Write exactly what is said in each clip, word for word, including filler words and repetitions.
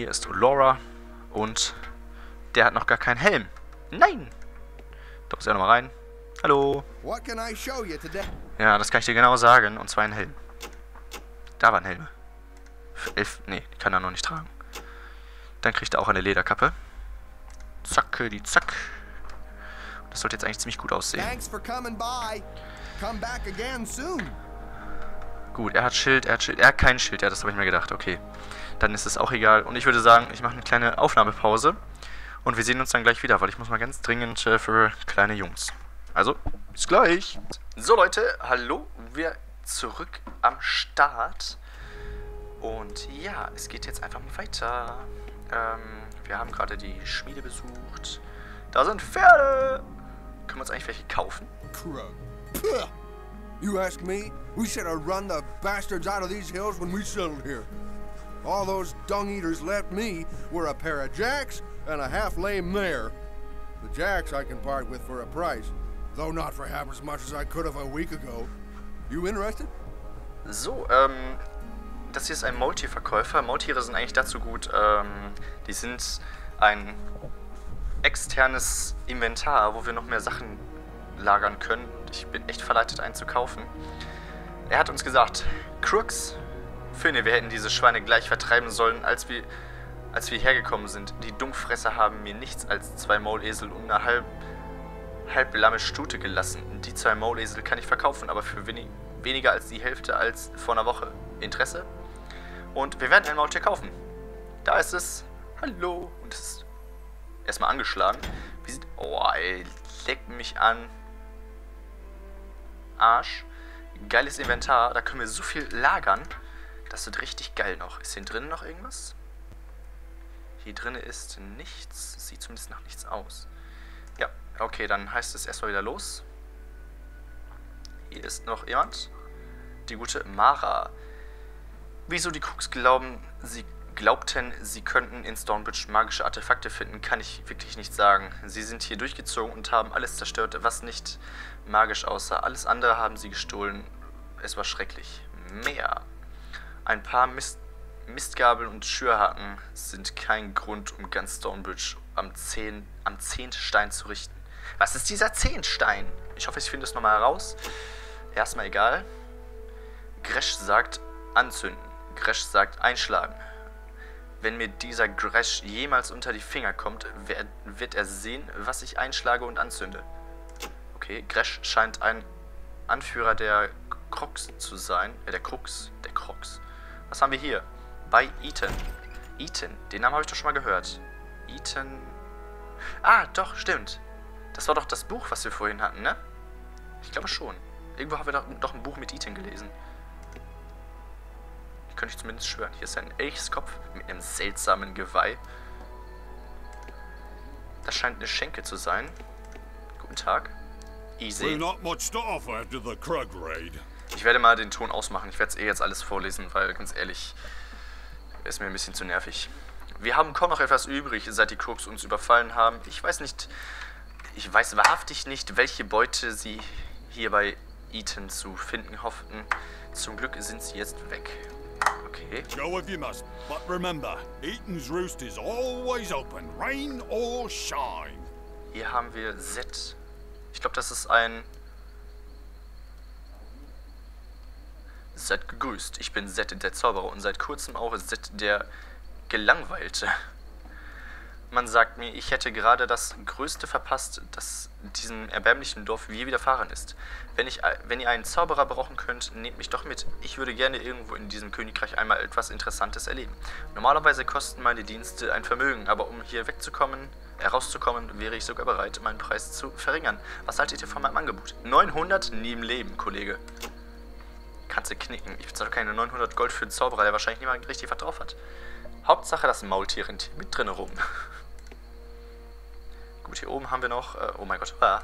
Hier ist Ulora und der hat noch gar keinen Helm. Nein! Da muss er nochmal rein. Hallo! Ja, das kann ich dir genau sagen. Und zwar einen Helm. Da waren Helme. Elf, nee, die kann er noch nicht tragen. Dann kriegt er auch eine Lederkappe. Zack, die zack. Das sollte jetzt eigentlich ziemlich gut aussehen. Gut, er hat Schild, er hat Schild, er hat kein Schild. Ja, das habe ich mir gedacht. Okay, dann ist es auch egal. Und ich würde sagen, ich mache eine kleine Aufnahmepause. Und wir sehen uns dann gleich wieder, weil ich muss mal ganz dringend äh, für kleine Jungs. Also, bis gleich. So Leute, hallo, wir zurück am Start. Und ja, es geht jetzt einfach mal weiter. Ähm, wir haben gerade die Schmiede besucht. Da sind Pferde! Können wir uns eigentlich welche kaufen? Krug. Puh. You ask me? We should have run the bastards out of these hills when we settled here. All those dung-eaters left me were a pair of jacks and a half-lame mare. The jacks I can part with for a price, though not for half as much as I could have a week ago. You interested? So, ähm... das hier ist ein Maultierverkäufer. Maultiere sind eigentlich dazu gut, ähm, die sind ein externes Inventar, wo wir noch mehr Sachen lagern können. Ich bin echt verleitet, einen zu kaufen. Er hat uns gesagt, Krugs, finde, wir hätten diese Schweine gleich vertreiben sollen, als wir, als wir hergekommen sind. Die Dunkfresser haben mir nichts als zwei Maulesel und eine halb, halb lamme Stute gelassen. Die zwei Maulesel kann ich verkaufen, aber für wenig, weniger als die Hälfte als vor einer Woche. Interesse? Und wir werden ein Maultier kaufen. Da ist es. Hallo. Und es ist erstmal angeschlagen. Wie sieht... Oh, ey. Leck mich an. Arsch. Geiles Inventar. Da können wir so viel lagern. Das wird richtig geil noch. Ist hier drin noch irgendwas? Hier drin ist nichts. Sieht zumindest nach nichts aus. Ja. Okay, dann heißt es erstmal wieder los. Hier ist noch jemand. Die gute Mara. Wieso die Krugs glauben, sie glaubten, sie könnten in Stonebridge magische Artefakte finden, kann ich wirklich nicht sagen. Sie sind hier durchgezogen und haben alles zerstört, was nicht magisch aussah. Alles andere haben sie gestohlen. Es war schrecklich. Mehr. Ein paar Mist Mistgabeln und Schürhaken sind kein Grund, um ganz Stonebridge am zehn am Zehntstein zu richten. Was ist dieser Zehntstein? Ich hoffe, ich finde es nochmal heraus. Erstmal egal. Gresh sagt, anzünden. Gresh sagt, einschlagen. Wenn mir dieser Gresh jemals unter die Finger kommt, wer, wird er sehen, was ich einschlage und anzünde. Okay, Gresh scheint ein Anführer der Krugs zu sein. Äh, der Krugs. Der Krugs. Was haben wir hier? Bei Eitan. Eitan. Den Namen habe ich doch schon mal gehört. Eitan. Ah, doch, stimmt. Das war doch das Buch, was wir vorhin hatten, ne? Ich glaube schon. Irgendwo haben wir doch, doch ein Buch mit Eitan gelesen. Könnte ich zumindest schwören. Hier ist ein Elchskopf mit einem seltsamen Geweih. Das scheint eine Schenke zu sein. Guten Tag. Easy. Ich werde mal den Ton ausmachen. Ich werde es eh jetzt alles vorlesen, weil ganz ehrlich, ist mir ein bisschen zu nervig. Wir haben kaum noch etwas übrig, seit die Krugs uns überfallen haben. Ich weiß nicht, ich weiß wahrhaftig nicht, welche Beute sie hier bei Eitan zu finden hofften. Zum Glück sind sie jetzt weg. Okay. Go if you must, but remember, Eitan's roost is always open, rain or shine. Hier haben wir Set. Ich glaube, das ist ein... Set gegrüßt. Ich bin Set, der Zauberer, und seit kurzem auch Set, der Gelangweilte. Man sagt mir, ich hätte gerade das Größte verpasst, das diesem erbärmlichen Dorf je widerfahren ist. Wenn, ich, wenn ihr einen Zauberer brauchen könnt, nehmt mich doch mit. Ich würde gerne irgendwo in diesem Königreich einmal etwas Interessantes erleben. Normalerweise kosten meine Dienste ein Vermögen, aber um hier wegzukommen, herauszukommen, wäre ich sogar bereit, meinen Preis zu verringern. Was haltet ihr von meinem Angebot? neunhundert? Nie im Leben, Kollege. Kannst du knicken. Ich bezahle keine neunhundert Gold für einen Zauberer, der wahrscheinlich niemand richtig was drauf hat. Hauptsache, das Maultier rennt mit drin rum. Gut, hier oben haben wir noch, äh, oh mein Gott, ah,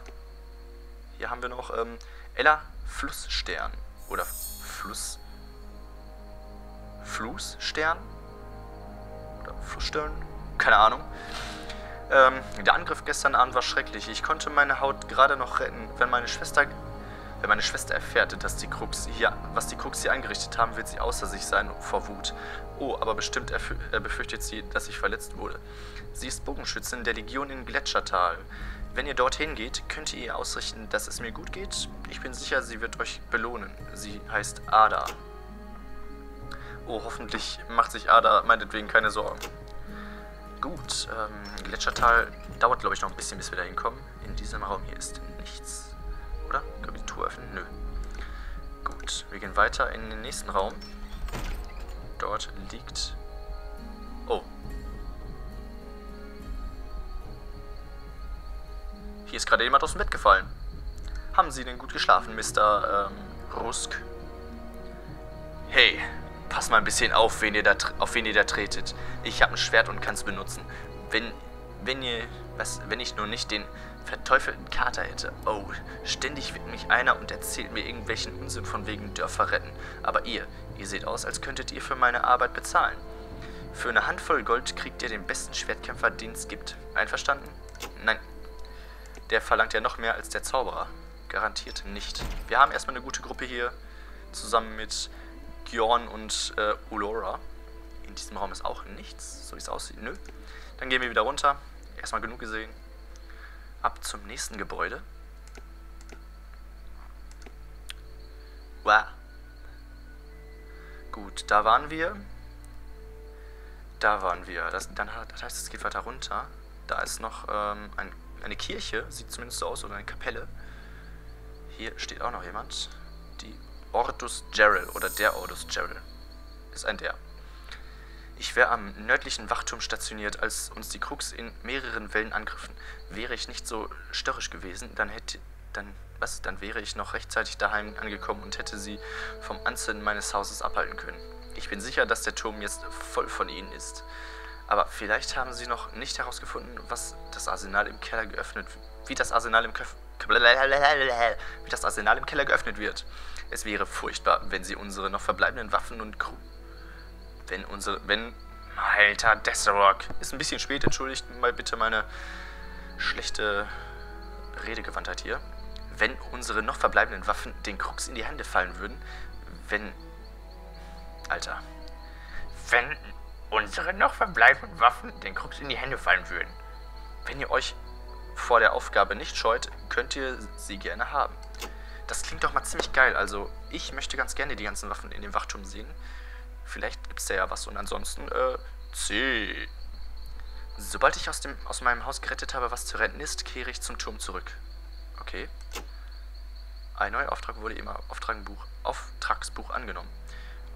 hier haben wir noch ähm, Ella Flussstern oder Fluss, Flussstern oder Flussstern, keine Ahnung. Ähm, der Angriff gestern Abend war schrecklich. Ich konnte meine Haut gerade noch retten, wenn meine Schwester Wenn meine Schwester erfährt, dass die Krugs hier, was die Krugs hier angerichtet haben, wird sie außer sich sein vor Wut. Oh, aber bestimmt befürchtet sie, dass ich verletzt wurde. Sie ist Bogenschützin der Legion in Gletschertal. Wenn ihr dorthin geht, könnt ihr ihr ausrichten, dass es mir gut geht. Ich bin sicher, sie wird euch belohnen. Sie heißt Ada. Oh, hoffentlich macht sich Ada meinetwegen keine Sorgen. Gut, ähm, Gletschertal dauert, glaube ich, noch ein bisschen, bis wir da hinkommen. In diesem Raum hier ist nichts. Oder? Können wir die Tour öffnen? Nö. Gut, wir gehen weiter in den nächsten Raum. Dort liegt... Oh. Hier ist gerade jemand aus dem Bett gefallen. Haben Sie denn gut geschlafen, Mister Ähm, Rusk? Hey, pass mal ein bisschen auf, wen ihr da, auf wen ihr da tretet. Ich habe ein Schwert und kann es benutzen. Wenn, wenn ihr... Was, wenn ich nur nicht den verteufelten Kater hätte. Oh, ständig wird mich einer und erzählt mir irgendwelchen Unsinn von wegen Dörfer retten. Aber ihr, ihr seht aus, als könntet ihr für meine Arbeit bezahlen. Für eine Handvoll Gold kriegt ihr den besten Schwertkämpfer, den es gibt. Einverstanden? Nein. Der verlangt ja noch mehr als der Zauberer. Garantiert nicht. Wir haben erstmal eine gute Gruppe hier, zusammen mit Gyorn und äh, Ulora. In diesem Raum ist auch nichts, so wie es aussieht. Nö. Dann gehen wir wieder runter. Erstmal genug gesehen. Ab zum nächsten Gebäude. Wow. Gut, da waren wir. Da waren wir. Das, dann, das heißt, es geht weiter runter. Da ist noch ähm, ein, eine Kirche. Sieht zumindest so aus. Oder eine Kapelle. Hier steht auch noch jemand. Die Ordus Gyrel. Oder der Ordus Gyrel. Ist ein der. Ich wäre am nördlichen Wachturm stationiert, als uns die Krugs in mehreren Wellen angriffen. Wäre ich nicht so störrisch gewesen, dann hätte, dann, was, dann wäre ich noch rechtzeitig daheim angekommen und hätte sie vom Anzünden meines Hauses abhalten können. Ich bin sicher, dass der Turm jetzt voll von ihnen ist. Aber vielleicht haben sie noch nicht herausgefunden, was das Arsenal im Keller geöffnet, wie das Arsenal im Köf wie das Arsenal im Keller geöffnet wird. Es wäre furchtbar, wenn sie unsere noch verbleibenden Waffen und Kru Wenn unsere... Wenn... Alter, Desserock. Ist ein bisschen spät, entschuldigt mal bitte meine schlechte Redegewandtheit hier. Wenn unsere noch verbleibenden Waffen den Krugs in die Hände fallen würden, wenn... Alter. Wenn unsere noch verbleibenden Waffen den Krugs in die Hände fallen würden. Wenn ihr euch vor der Aufgabe nicht scheut, könnt ihr sie gerne haben. Das klingt doch mal ziemlich geil. Also, ich möchte ganz gerne die ganzen Waffen in dem Wachturm sehen. Vielleicht gibt's da ja was und ansonsten, äh, C. Sobald ich aus, dem, aus meinem Haus gerettet habe, was zu retten ist, kehre ich zum Turm zurück. Okay. Ein neuer Auftrag wurde im Auftragsbuch, Auftragsbuch angenommen.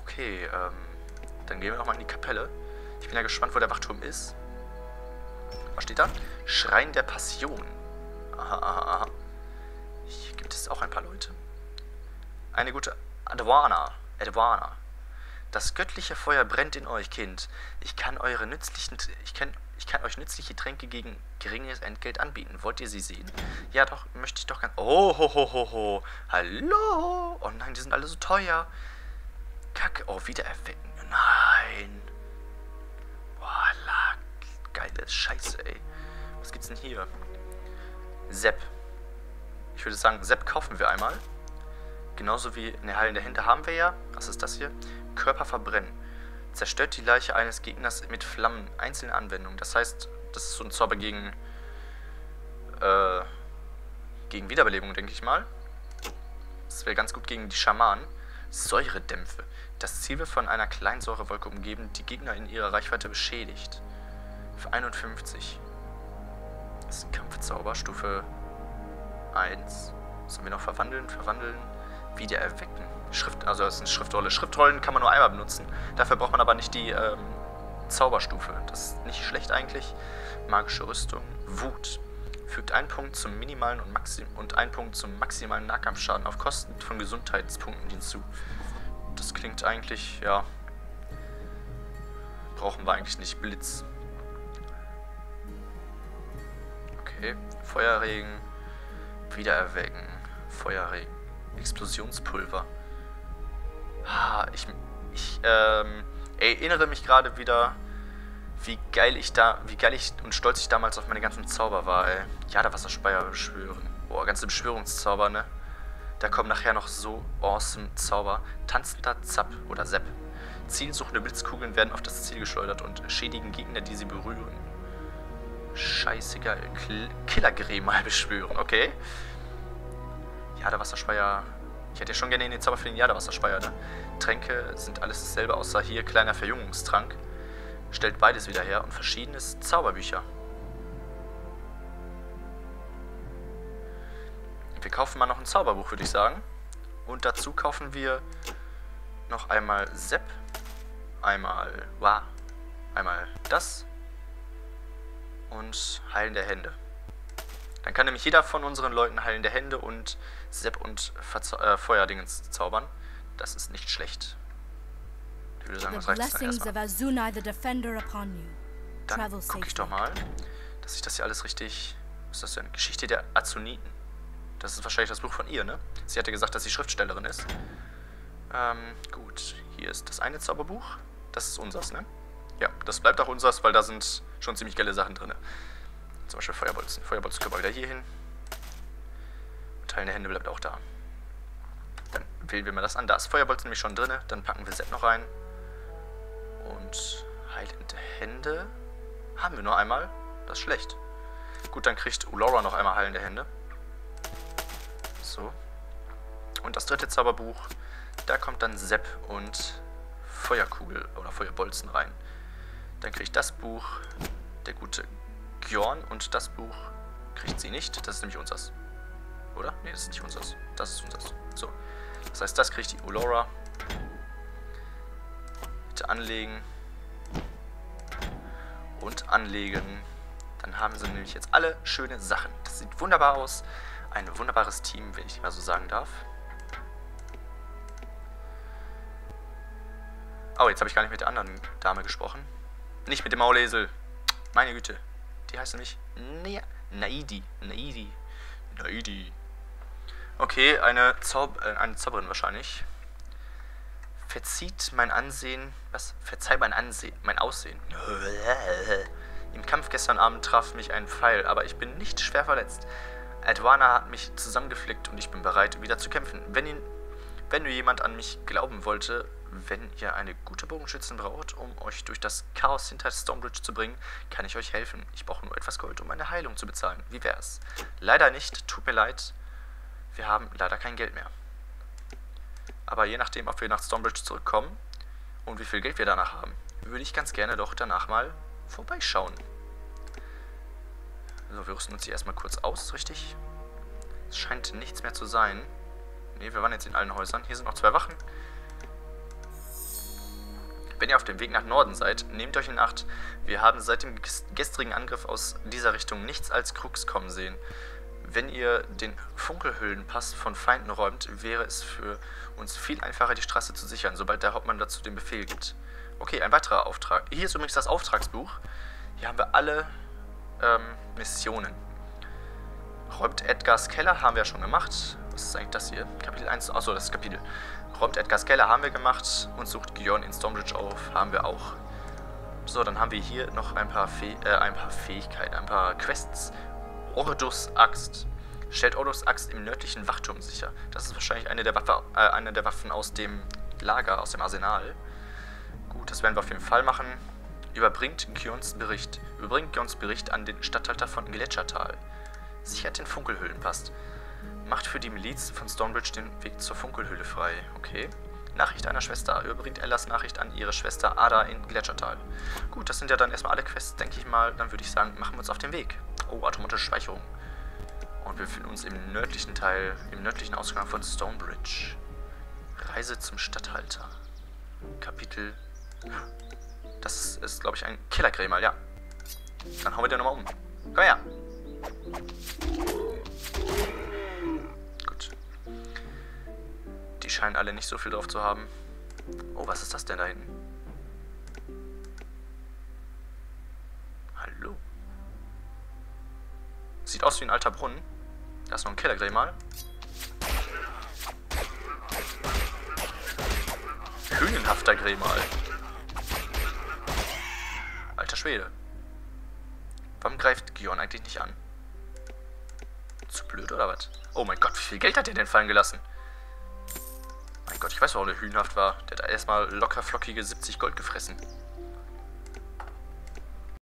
Okay, ähm, dann gehen wir nochmal in die Kapelle. Ich bin ja gespannt, wo der Wachturm ist. Was steht da? Schrein der Passion. Aha, aha, aha. Hier gibt es auch ein paar Leute. Eine gute Adwana. Adwana. Das göttliche Feuer brennt in euch, Kind. Ich kann, eure nützlichen, ich kann, ich kann euch nützliche Tränke gegen geringes Entgelt anbieten. Wollt ihr sie sehen? Ja, doch, möchte ich doch ganz... Oh, ho, ho, ho, ho. Hallo? Oh nein, die sind alle so teuer. Kacke. Oh, wieder erwecken. Nein. Boah, lack. Geile Scheiße, ey. Was gibt's denn hier? Sepp. Ich würde sagen, Sepp kaufen wir einmal. Genauso wie eine heilende Hände haben wir ja. Was ist das hier? Körper verbrennen. Zerstört die Leiche eines Gegners mit Flammen. Einzelne Anwendung. Das heißt, das ist so ein Zauber gegen äh, gegen Wiederbelebung, denke ich mal. Das wäre ganz gut gegen die Schamanen. Säuredämpfe. Das Ziel wird von einer kleinen Säurewolke umgeben, die Gegner in ihrer Reichweite beschädigt. Für einundfünfzig. Das ist ein Kampfzauber. Stufe eins. Sollen wir noch verwandeln? Verwandeln. Wieder erwecken. Schrift, also das ist eine Schriftrolle. Schriftrollen kann man nur einmal benutzen. Dafür braucht man aber nicht die ähm, Zauberstufe. Das ist nicht schlecht eigentlich. Magische Rüstung. Wut. Fügt einen Punkt zum minimalen und, Maxim und einen Punkt zum maximalen Nahkampfschaden auf Kosten von Gesundheitspunkten hinzu. Das klingt eigentlich, ja... Brauchen wir eigentlich nicht. Blitz. Okay. Feuerregen. Wiedererwecken. Feuerregen. Explosionspulver. Ah, ich, ich ähm, erinnere mich gerade wieder, wie geil ich da, wie geil ich und stolz ich damals auf meine ganzen Zauber war, ey. Ja, der Wasserspeier beschwören. Boah, ganze Beschwörungszauber, ne? Da kommen nachher noch so awesome Zauber. Tanzender Zap oder Sepp. Zielsuchende Blitzkugeln werden auf das Ziel geschleudert und schädigen Gegner, die sie berühren. Scheißegal. Killergräben mal beschwören, okay. Ja, der Wasserspeier. Ich hätte ja schon gerne in den Zauber für den Jaderwasserspeier, ne? Tränke sind alles dasselbe, außer hier kleiner Verjüngungstrank. Stellt beides wieder her und verschiedenes Zauberbücher. Wir kaufen mal noch ein Zauberbuch, würde ich sagen. Und dazu kaufen wir noch einmal Sepp, einmal Wa, einmal das und heilende Hände. Dann kann nämlich jeder von unseren Leuten heilende Hände und Sepp und Verza äh, Feuerdingens zaubern. Das ist nicht schlecht. Ich würde sagen, das reicht jetzt dann erstmal. Dann gucke ich doch mal, dass ich das hier alles richtig... Was ist das denn? Geschichte der Azuniten. Das ist wahrscheinlich das Buch von ihr, ne? Sie hatte gesagt, dass sie Schriftstellerin ist. Ähm, gut. Hier ist das eine Zauberbuch. Das ist unseres, ne? Ja, das bleibt auch unseres, weil da sind schon ziemlich geile Sachen drin. Zum Beispiel Feuerbolzen. Feuerbolzen können wir wieder hier hin. Und Teil der Hände bleibt auch da. Dann wählen wir mal das an. Da ist Feuerbolzen nämlich schon drin. Dann packen wir Set noch rein. Und heilende Hände haben wir nur einmal. Das ist schlecht. Gut, dann kriegt Ulora noch einmal heilende Hände. So. Und das dritte Zauberbuch. Da kommt dann Sepp und Feuerkugel oder Feuerbolzen rein. Dann kriegt das Buch der gute Gyorn und das Buch kriegt sie nicht. Das ist nämlich unseres. Oder? Ne, das ist nicht unseres. Das ist unseres. So. Das heißt, das kriegt die Ulora. Bitte anlegen. Und anlegen. Dann haben sie nämlich jetzt alle schöne Sachen. Das sieht wunderbar aus. Ein wunderbares Team, wenn ich mal so sagen darf. Oh, jetzt habe ich gar nicht mit der anderen Dame gesprochen. Nicht mit dem Maulesel. Meine Güte. Die heißt nämlich Naidi. Naidi. Naidi. Okay, eine, Zaub äh, eine Zauberin wahrscheinlich. Verzieht mein Ansehen. Was? Verzeih mein Ansehen. Mein Aussehen. Im Kampf gestern Abend traf mich ein Pfeil, aber ich bin nicht schwer verletzt. Adwana hat mich zusammengeflickt und ich bin bereit, wieder zu kämpfen. Wenn, ihn, wenn nur jemand an mich glauben wollte, wenn ihr eine gute Bogenschützin braucht, um euch durch das Chaos hinter Stonebridge zu bringen, kann ich euch helfen. Ich brauche nur etwas Gold, um meine Heilung zu bezahlen. Wie wär's? Leider nicht. Tut mir leid. Wir haben leider kein Geld mehr. Aber je nachdem, ob wir nach Stonebridge zurückkommen und wie viel Geld wir danach haben, würde ich ganz gerne doch danach mal vorbeischauen. So, wir rüsten uns hier erstmal kurz aus, richtig? Es scheint nichts mehr zu sein. Ne, wir waren jetzt in allen Häusern. Hier sind noch zwei Wachen. Wenn ihr auf dem Weg nach Norden seid, nehmt euch in Acht. Wir haben seit dem gestrigen Angriff aus dieser Richtung nichts als Krugs kommen sehen. Wenn ihr den Funkelhöhlenpass von Feinden räumt, wäre es für uns viel einfacher, die Straße zu sichern, sobald der Hauptmann dazu den Befehl gibt. Okay, ein weiterer Auftrag. Hier ist übrigens das Auftragsbuch. Hier haben wir alle... Ähm, Missionen. Räumt Edgars Keller, haben wir ja schon gemacht. Was ist eigentlich das hier? Kapitel eins. Achso, das ist Kapitel. Räumt Edgars Keller, haben wir gemacht. Und sucht Gyorn in Stonebridge auf, haben wir auch. So, dann haben wir hier noch ein paar, Fäh äh, ein paar Fähigkeiten, ein paar Quests. Ordus Axt. Stellt Ordus Axt im nördlichen Wachturm sicher. Das ist wahrscheinlich eine der, Waffe, äh, eine der Waffen aus dem Lager, aus dem Arsenal. Gut, das werden wir auf jeden Fall machen. Überbringt Gyons Bericht. Überbringt Gyons Bericht an den Statthalter von Gletschertal. Sichert den Funkelhöhlenpass. Macht für die Miliz von Stonebridge den Weg zur Funkelhöhle frei. Okay. Nachricht einer Schwester. Überbringt Ellas Nachricht an ihre Schwester Ada in Gletschertal. Gut, das sind ja dann erstmal alle Quests, denke ich mal. Dann würde ich sagen, machen wir uns auf den Weg. Oh, automatische Speicherung. Und wir befinden uns im nördlichen Teil, im nördlichen Ausgang von Stonebridge. Reise zum Statthalter. Kapitel... Das ist, ist glaube ich, ein Killergrämal, ja. Dann hauen wir den nochmal um. Komm her! Gut. Die scheinen alle nicht so viel drauf zu haben. Oh, was ist das denn da hinten? Hallo? Sieht aus wie ein alter Brunnen. Da ist noch ein Killergrämal. Hünenhafter Grämal. Schwede. Warum greift Gyorn eigentlich nicht an? Zu blöd oder was? Oh mein Gott, wie viel Geld hat er denn fallen gelassen? Mein Gott, ich weiß, warum der hühnhaft war. Der hat erstmal locker flockige siebzig Gold gefressen.